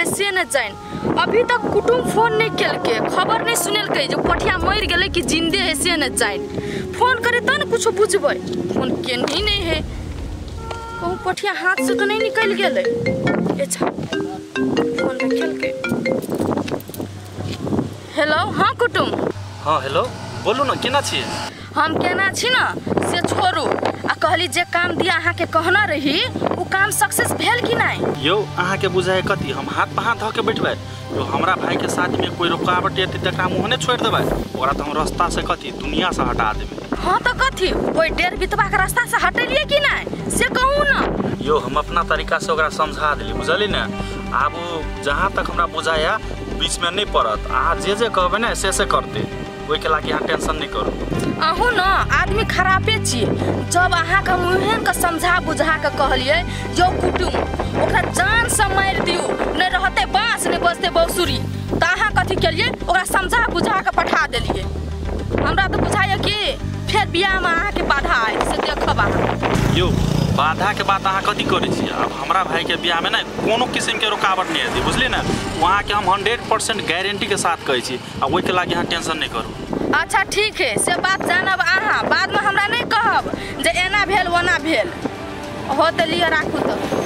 वाले से न जाइन। अभी तक कुटुम्ब फोन नहीं कल के, खबर नहीं सुनल के जो पोठिया मर गए कि जिंदे है से न जाइन। फोन करे तो न कुछ बुझब, फोन के नहीं है। कहूँ पोठिया हाथ से तो नहीं निकल गए। अच्छा फोन में खेल के। हेलो, हाँ कुटुम्ब। हाँ हेलो, बोलू ना केना छी। हम केना छी ना से छोड़ू, आ कहली जे काम दिया अहाँ के कहना रही वो काम सक्सेस भेल कि नहीं। यौ अहाँ के बुझाए कथी, हम हाथ पहा धऽ के बैठबै जो हमरा भाई के साथ में कोई रुकावट एतै त काम ओहने छोड़ देबै ओकरा। त हम रास्ता से कथी दुनिया से हटा देबै। हाँ त कथी कोई डेढ़ बितवा के रास्ता से हटेलिए कि नहीं से कहू ना। यौ हम अपना तरीका से ओकरा समझा देली, बुझली ना। आब जहाँ तक हमरा बुझाया बीच में नहीं पड़त, अहाँ जे कहबे ना से करते। कोई के लागी यहाँ टेंशन नहीं करू। अहू न आदमी खराबे छी। जब अहाँ के मुहन के समझा बुझा के कहलिए जो कुटुम ओकरा जान से मार दियो, नहीं रहते बांस नहीं बजते बौसुरी, त अहाँ कथी केलिए ओकरा समझा बुझा के पठा देलिए। हमरा तो बुझाइए कि फिर बियाह में अहाँ के बाधा आए से देखब। अहाँ यौ बाधा के बात अहाँ कथी करै छी। अब हमरा भाई के बियाह में ना कोनो किस्म के रुकावट नहीं आती, बुझली ना। वहाँ के हम 100% गारंटी के साथ कहै छी। आ ओहि के लागी अहाँ टेंशन नहीं करू। अच्छा ठीक है, से बात जानब अहाँ, बाद में हमरा नहीं कहब जे एना भेल ओना भेल। हो तो लिये राखू। तो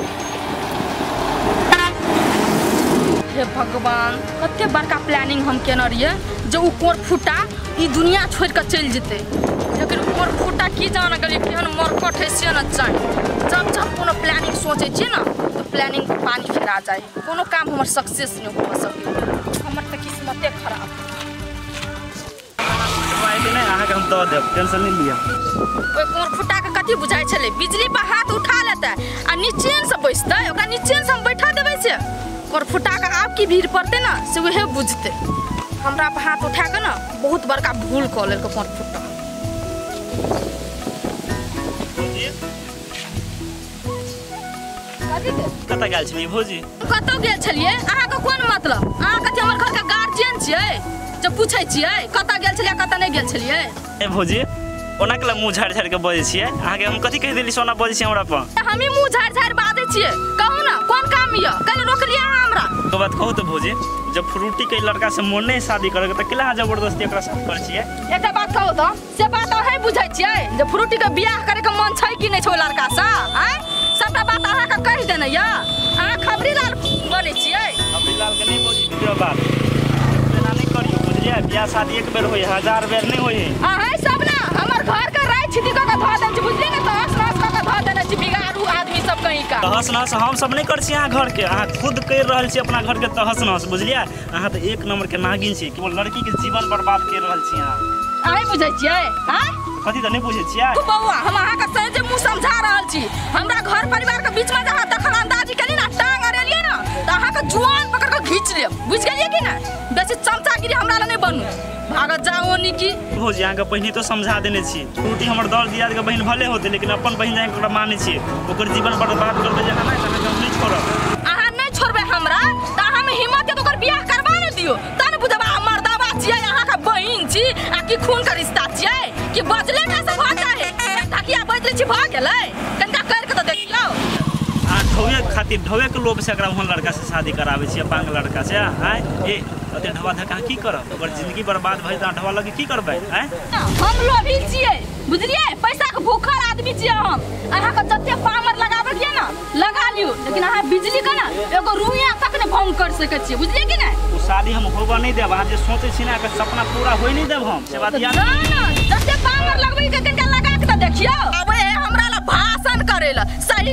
हे भगवान कते बड़का प्लानिंग हम केने रहिए जो उ कोर फूटा ई दुनिया छोड़ के चल जेते। लेकिन कोर फूटा की जान गली केहन मरकट है से न जान। जब जब कोनो प्लानिंग सोचे छी ना तो प्लानिंग पानी फेरा जाए, कोनो काम हमर सक्सेस नहीं हो सके। हमर त किस्मते खराब है। हम तो टेंशन नहीं लिया। ओए कोर फुटा के कथी बुझाई छले, बिजली पर हाथ उठा लेता आ नीचेन से बैसता, ओकरा नीचेन से हम बैठा देबै से कोर फुटा के आप की भीड़ पड़ते ना से वहे बुझते। हमरा पर हाथ उठा के ना बहुत बड़का भूल क लेल कोर फुटा। कतौ गेल छलिए भौजी? कतौ गेल छलिए अहाँ के कोन मतलब? अहाँ कथी हमर घर के गार्जियन छियै? जब पूछे छिए कतौ गेल छलिए कतौ नहीं गेल छलिए? ए भौजी ओना के मुंह झाड़ झाड़ के बजै छिए। अहाँ के हम कथि कहि देली सोना बजै छिए हमरा पर? हम ही मुंह झाड़ झाड़ बाजै छिए। कहू ना कोन काम हिय, कल रोकलिए हमरा। तो बात कहू तो भौजी, जब फ्रूटी के लड़का से मोर नहीं शादी करे त केला जबरदस्ती एकरा साथ कर छिए? एकटा बात कहू तो से बात है बुझै छिए जे फ्रूटी के बियाह करे के मन छै कि नहीं छै लड़का सा। आय सबटा बात अहाँ के कहि देने य। अहाँ खबरी लाल बनै छिए? खबरी लाल के नहीं बजै छिए बात बियाह शादी एक बेर होई, हजार बेर नहीं होई। आहाय सब ना हमर घर का राय छिदी क ध देन छी, बुझली ना। तहस नहस क ध देन छी बिगाड़ू आदमी सब कहीं का। तहस नहस हम सब नहीं कर छी अहाँ घर के, अहाँ खुद कर रहल छी अपना घर के तहस नहस, बुझलिए। अहाँ तो एक नंबर के नागिन छी, केवल लड़की के जीवन बर्बाद कर रहल छी अहाँ। आहाय बुझै छियै? हां कथि त नहीं बुझै छियै बौआ। हम अहाँ के सजे मुंह समझा रहल छी। हमरा घर परिवार के बीच में जहां दखल अंदाजी केली ना, टांग अरेलिए ना त अहाँ के जुआन पकड़ के खींच लेब, बुझ गेलिए कि ना। बेसी चमचागिरी हमरा ल नहीं बनू, भागत जाओ नी की। भौजी अहाँ के पहिने तो समझा देने छी, रोटी हमर दर दियाद के बहन भले होते लेकिन अपन बहन जाय के माने छी ओकर जीवन बर्बाद करबे जहाँ ना तहाँ हम नहीं छोड़ब। अहाँ नहीं छोड़बे हमरा त अहाँ में हिम्मत है तो ओकर बियाह करबा न दियो। तने बुझबा मर्दावा छी, अहाँ के बहन छी आ की खून के रिश्ता छी कि बजले का सब भाषा है। तकिया बजले छी भ गेलै कनका कर के त देखियौ। आ ढौवे खातिर ढौवे के लोभ से एकरा हम लड़का से शादी करावे छी अपन लड़का से। हाय ए अते ढवा धका की करब, ओकर जिंदगी बर्बाद भई त ढवा लगे की करबै। हैं हम लोभी छियै, बुझलिए। पैसा के भूखल आदमी छियै हम। अहाँ के जते पामर लगाबै छियै ना लगा लियो, लेकिन अहाँ बिजली के ना एगो रुइया तक ने भंग कर सकै छियै, बुझलिए कि नै। ओ शादी हम होबा नहीं देब। अहाँ जे सोचै छी ना के सपना पूरा होई नहीं देब हम से बात याद ना। जते पामर लगबै के कनका लगा के त देखियौ। अबे हमरा ल भाषण करेला सही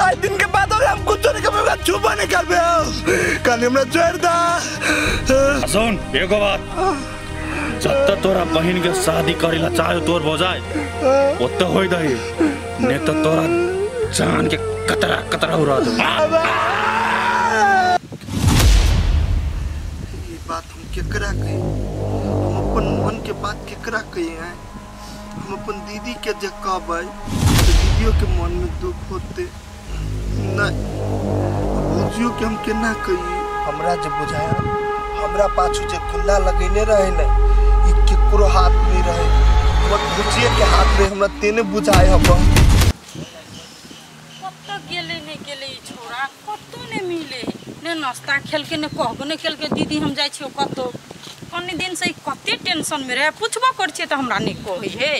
आज दिन के बाद हम कुछ नहीं करेंगे, छुपा नहीं कर कल हमरा छोड़ दा। सुन एगो बात, जब तक तोरा बहन के शादी करेला चाहे तोर भौजाई ओत होई दही, नहीं तो तोरा जान के कतरा कतरा उड़ा दे। ये बात हम केकरा कही, हम अपन मन के बात केकरा कही है। हम अपन दीदी के जे कहबै तो दीदियों के मन में दुख होते नहीं। बुझियो कि हम केना कही, हमरा जब बुझाया हमरा पाछू जे खुल्ला लगेने रहे न ई केकरो हाथ में रहे, हमर बुझिए के हाथ में हमरा तेने बुझाय हब। कब तक गेले ने गेले ई छोरा, कतो ने मिले ने नाश्ता खेल के ने कहबो ने खेल के दीदी हम जाय छियो कतो। कनी दिन से कते टेंशन में रहे, पूछबो कर छिए त हमरा ने कहै हे,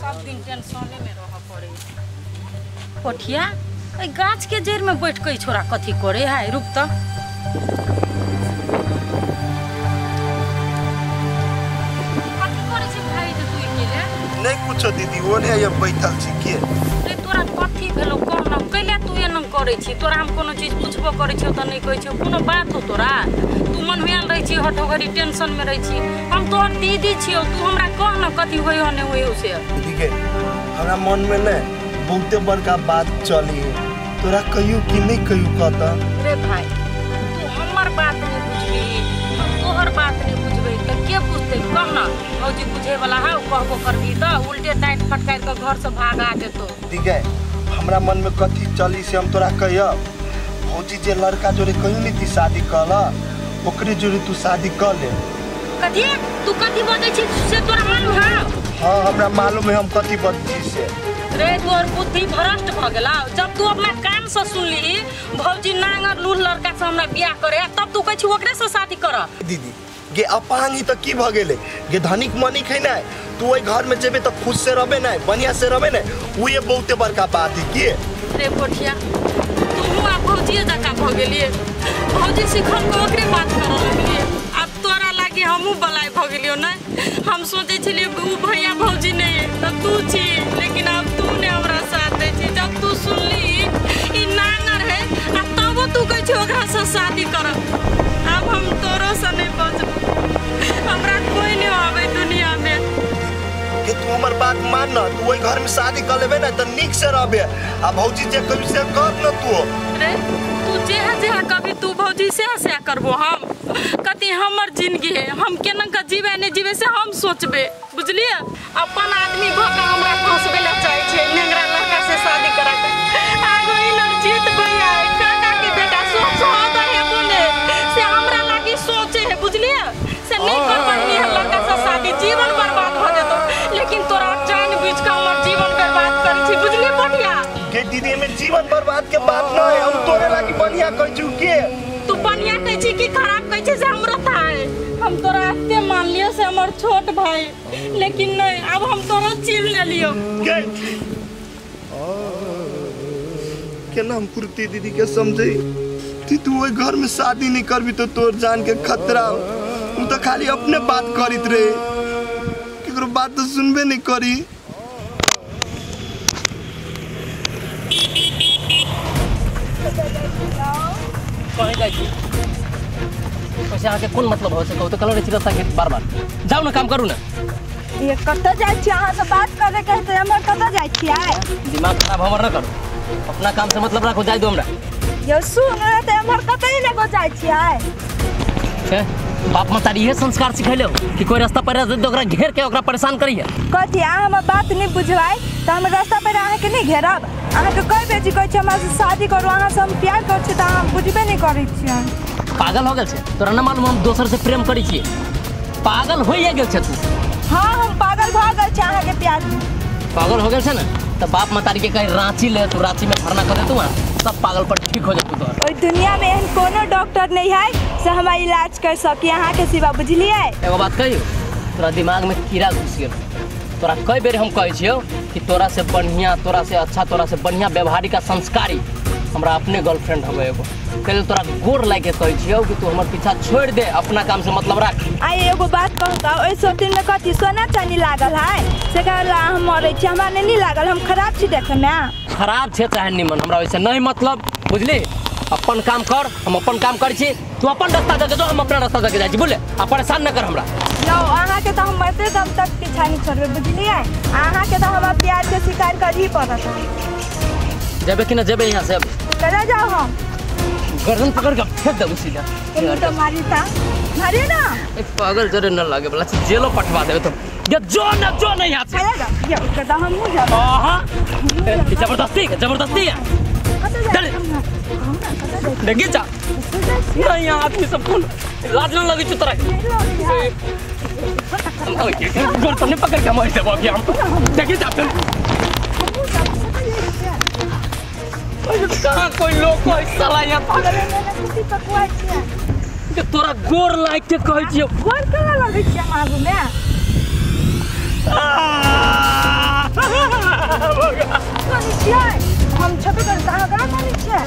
सब दिन टेंशन में रह पड़े। पोठिया ए गाछ के जड़ में बैठ के छोरा कथी करे है, रुक त कथी करे छी भाई त तू अकेले नहीं कुछो दीदी ओने या बैठल छी के रे तोरा कथी भेलो कहना कैला तू एना करे छी। तोरा हम कोनो चीज पूछबो करे छी त नहीं कहै छी, कोनो बात हो तोरा, तू मन में रह छी हटोगरी टेंशन में रह छी। हम तोहर दीदी छियो, तू हमरा कहना कथी होय होने होय उसे। ठीक है हमरा मन में न बहुते बड़का बात चली है, तोरा कहियो कि नहीं कहियो कहता। अरे भाई तू हमर बात नहीं बुझबी, हम तोहर बात नहीं बुझबे त के बुझते, कहना भौजी बुझे वाला है कहबो करबी त उल्टे डांट फटकाय के घर से भागा देतो। ठीक है हमरा मन में कथी चली से हम तोरा कहियो, भौजी जे लड़का जोरे कहियो नहीं ती शादी कला ओकरे जोरे तू शादी कर ले। कथी तू कथी बजै छी से तोरा मालूम है? हां हमरा मालूम है हम कथी बजै छी। रे तोर बुद्धि भ्रष्ट भ गेला, जब तू अपना काम से सुनली भौजी नांगर लूल लड़का से हमरा बियाह करे तब तू कहि छी ओकरे से शादी कर। दीदी गे अपानी त की भ गेले, गे धनिक मनिक है नै, तू ओई घर में जेबे त खुश से रहबे नै, बढ़िया से रहबे नै, उ ये बहुते बड़का बात है के। रे पोठिया तू हुआ भौजी जका भ गेलिए, भौजी सिखन को ओकरे बात कर लगलिए, अब तोरा लागे हमहु बलाय भ गेलियो नै। हम सोचे छलिए उ भैया भौजी नै त तू छी, लेकिन अब शादी कर, अब हम तोरो से नहीं बचब, हमरा कोई नहीं आवे दुनिया में। कि तू हमर बात मान न, तू ओई घर में शादी कर लेबे न त निक से रहबे, आ भौजी जे कभी से कर न तू। अरे तू जे जे कभी तू भौजी से करबो, हम कति हमर जिंदगी है, हम केना का जीवे ने जीवे से हम सोचबे, बुझलिए। अपन आदमी भ के हमरा फसबे ल चाहे छै, नेंगरा लड़का से शादी करा के आगो ई लोग जीत भैया काका के बेटा सो सोचे है, बुझलिए से नहीं कर पानी है लड़का से शादी, जीवन बर्बाद हो जातो। लेकिन तोरा जान बुझ के हमर जीवन बर्बाद करी छी, बुझली पोठिया के दीदी में जीवन बर्बाद के बात न है, हम तोरे लागी बढ़िया कह छी के तू बढ़िया कह छी कि खराब कह छी से हमरा थाए। हम तोरा आते मान लियो से हमर छोट भाई, लेकिन नहीं अब हम तोरा चीर ले लियो के। ओ केना हम पूर्ति दीदी के समझे, तू ओई घर में शादी नहीं करबी तो तोर जान के खतरा, तू तो खाली अपने बात करित रहे, केकरो बात तो सुनबे नहीं करी। कहीं जाई छी पैसा आके कोन मतलब हो से कहू तो कल रे चिरता के बार-बार जाऊ ना काम करू ना, ये कत जाई छी अहाँ से बात करे कहते हमर कत जाई छी आय। दिमाग खराब हमर ना करू, अपना काम से मतलब राखू, जाई दो हमरा। यो सुन त हमर कतई ले जाय छी आय के, बाप मतारी हे संस्कार सिखैलो कि कोई रास्ता पर ओकरा घेर के ओकरा परेशान करिए। कथि आ हमर बात नहीं बुझवाई त हम रास्ता पर आहा के नहीं घेरब, आहा के कह बेची कह छी हमरा से शादी करू, आहा से हम प्यार कर छी त हम बुझबे नहीं करै छी। पागल हो गेल छै तोरा न मालूम हम दोसर से प्रेम करै छी, पागल होइए गेल छै तू। हां हम पागल भ गेल छै आहा के प्यार में, पागल हो गेल छै न त बाप मतारी के कहीं रांची ले तू, रांची में भरना कर दे तू, सब पागल पर ठीक हो जातू। ओई दुनिया में एहन कोनो डॉक्टर नहीं है से हमार इलाज कर सके अहाँ के सिवा, बुझलिए। एगो बात कहियो तोरा दिमाग में कीड़ा घुस गेल, तोरा कई बेर हम कहै छियो कि तोरा से बढ़िया, तोरा से अच्छा, तोरा से बढ़िया व्यवहारिक आ संस्कारी हमरा अपने गर्लफ्रेंड हबे एगो, कल तोरा गोर लागे कहै छियो कि तू हमर पीछा छोड़ दे, अपना काम से मतलब राख। आय एगो बात कहू त ओई सोती में कथि सोना चांदी लागल है से कहला हम मरै छी, हमरा नहीं लागल, हम खराब छी देखे ना, खराब छै चाहे निमन, हमरा ओइसे नहीं मतलब, बुझली। अपन काम कर, हम अपन काम करै छी, तू अपन रास्ता जाके जो, हम अपना रास्ता जाके जाइ छी, बुझले। आ परेशान न कर हमरा, यौ आहा के त हम मरते दम तक पीछा नहीं छोड़बे, बुझलिए। आहा के त हमरा प्यार के शिकार कर ही पड़त, जेबे कि न जेबे यहां से, चला जाओ। हम गर्दन पकड़ के फेंक देब उसी ला, तू तो मारी था। घरे ना एक पागल जरे न लागे वाला जेलो पठवा देबे तो ये जो नहीं हाथ से आएगा ये करदा हम हो जा हां जबरदस्ती है चल लगे जा नहीं आदमी सब कौन लाज न लगे चुतरा ओ ये गोर तो नहीं पकड़ के मार दे बाप हम लगे जा कहाँ कोई लोग कोई सलाया पागल कुत्ती पकवा छिया के तोरा गोर लाइक के कहै छियो गोर करा लागै छिया मागु में कोनी छिया हम छबे कर दागा कोनी छिया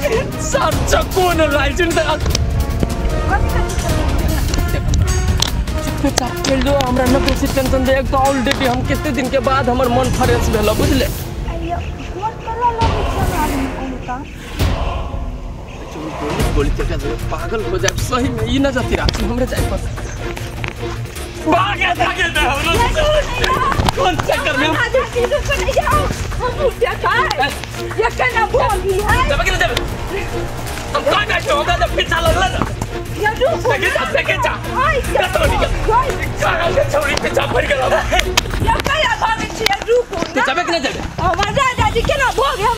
सब चकोन लाइजन से कोनी छिया चुप के लो हमरा न कोई टेंशन दे एक तो ऑलरेडी हम कितने दिन के बाद हमर मन फ्रेश भेल बुझले गोर करा लागै छिया गोली चक्का दे पागल हो जाए सही में ई न जाती रात हमरे जाए पर भागे भागे दे कौन चक्कर में आ जा सीधे चले जाओ हम क्या काय ये केना बोली है जब के जब हम काय बैठे होगा जब पीछा लगला जा ये रुक सके जा हाय तो निकल